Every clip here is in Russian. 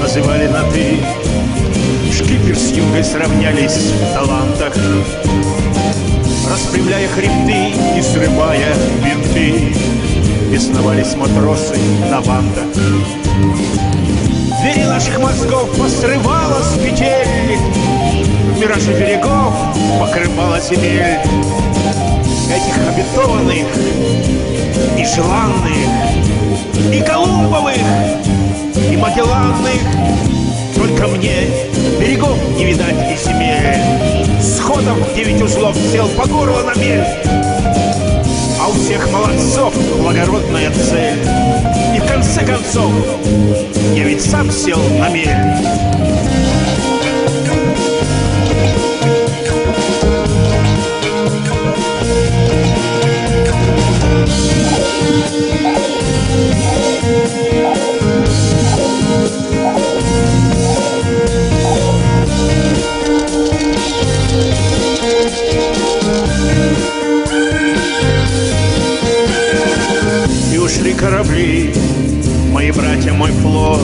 называли на «ты». Шкипер с юнгой сравнялись в талантах, распрямляя хребты и срывая винты. Бесновались матросы на вантах. Двери наших мозгов посрывала с петель, в мираже берегов покрывала земель. Этих обетованных и желанных, и колумбовых, и магелланных, только мне берегов не видать и земель. Сходом 9 узлов сел по горло на мель. А у всех молодцов благородная цель, и в конце концов я ведь сам сел на мель. Ушли корабли, мои братья, мой флот.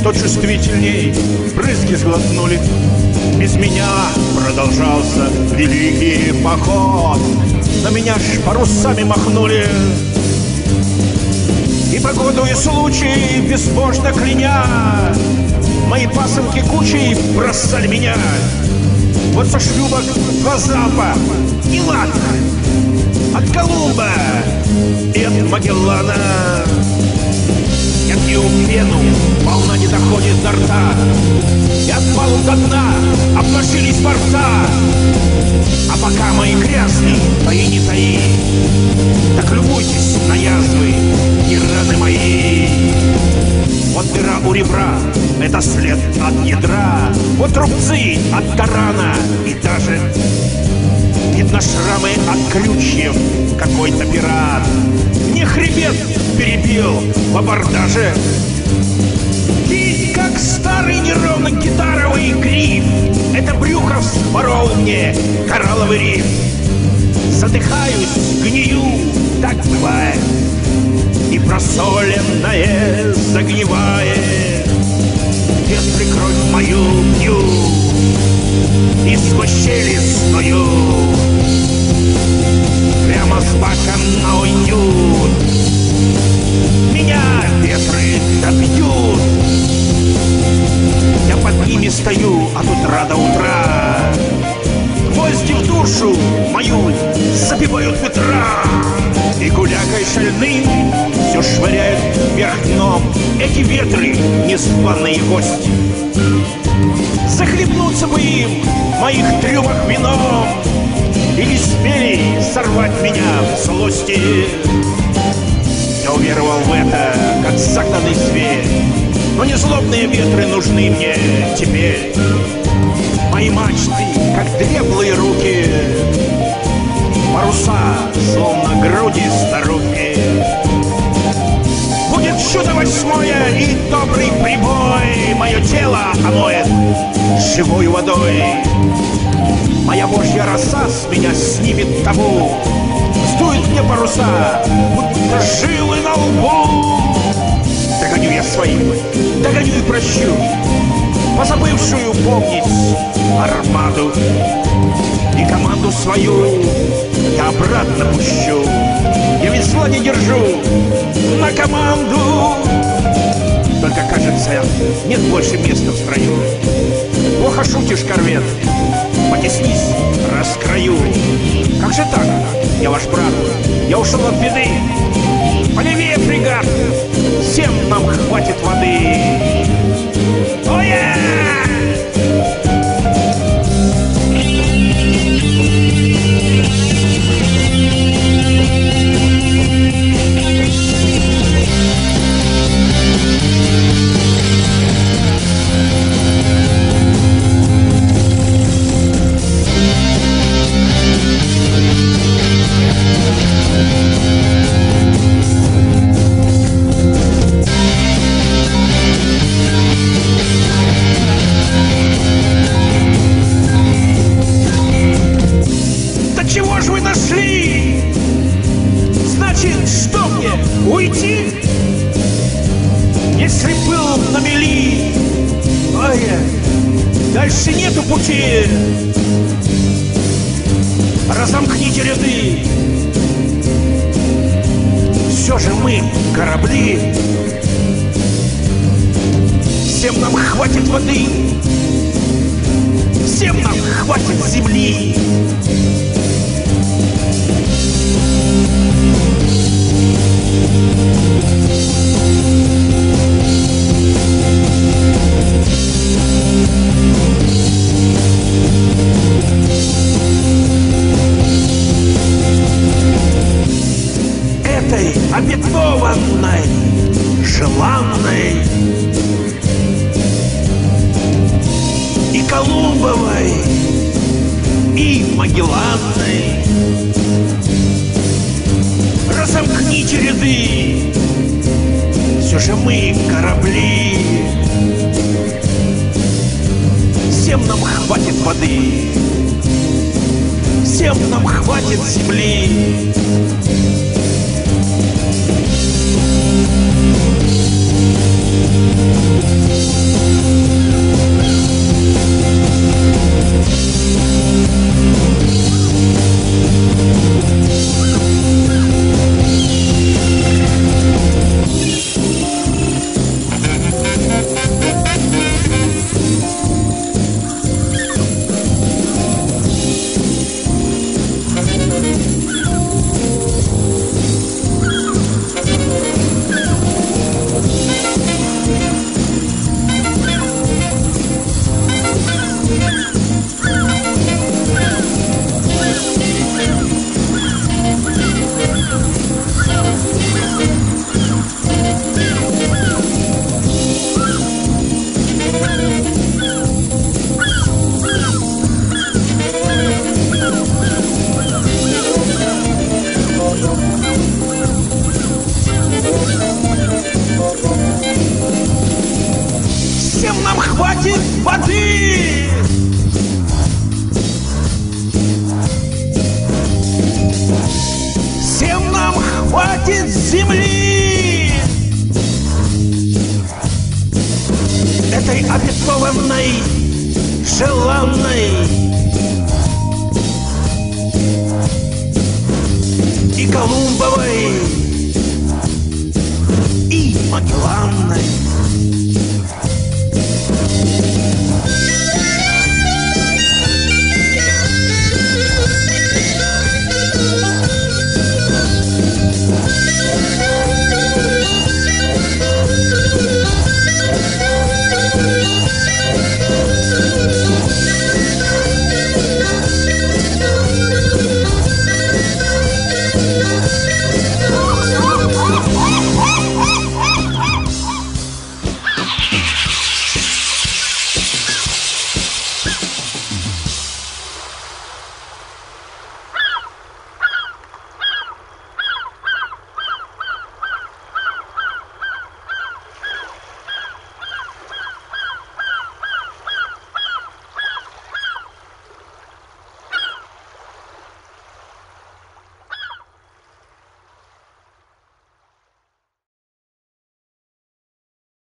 Кто чувствительней, брызги сглотнули. Без меня продолжался великий поход. На меня ж парусами махнули. И погоду, и случай безбожно кляня, мои пасынки кучей бросали меня. Вот со шлюпок два залпа и лад от Колумба и от Магеллана. Я пью пену, волна не доходит до рта, и от палуб до дна обнажились борта. А пока мои грязны, таи не таи, так любуйтесь на язвы и раны мои. Вот дыра у ребра, это след от ядра, вот рубцы от тарана и даже видно шрамы от крючьев, какой-то пират мне хребет перебил в абордаже. И как старый неровно гитаровый гриф, это брюхо вспорол мне коралловый риф. Задыхаюсь, гнию, так бывает, и просоленное загнивает. Если кровь мою пью и сквозь щели стою, прямо с баком на уют меня ветры добьют. Я под ними стою от утра до утра, гвозди в душу мою забивают ветра. И гулякой шальным все швыряют вверх дном эти ветры, незваные гости. Захлебнуться бы им в моих трюмах вином, или смели сорвать меня в злости. Я уверовал в это, как загнанный зверь, но незлобные ветры нужны мне теперь. Мои мачты, как дряблые руки, паруса, словно груди старухи. Будет чудо 8-е и добрый прибой, мое тело омоет живой водой. Моя божья роса с меня снимет табу, сдует мне паруса, будто жилы на лбу. Догоню я своим, догоню и прощу позабывшую помнить армаду. И команду свою я обратно пущу, я ведь зла не держу на команду. Только, кажется, нет больше места в строю. Плохо шутишь, корвет, потеснись, раскрою. Как же так? Я ваш брат, я ушел от беды. Полевее, фрегат, всем нам хватит воды. Ой-е! Дальше нету пути. Разомкните ряды. Все же мы корабли. Всем нам хватит воды. Всем нам хватит земли. Этой обетованной, желанной и Колумбовой, и Магелланной. Разомкните ряды, все же мы корабли. Всем нам хватит воды, всем нам хватит земли. Всем нам хватит воды! Всем нам хватит земли! Этой обетованной, желанной и Колумбовой, и Магелланной.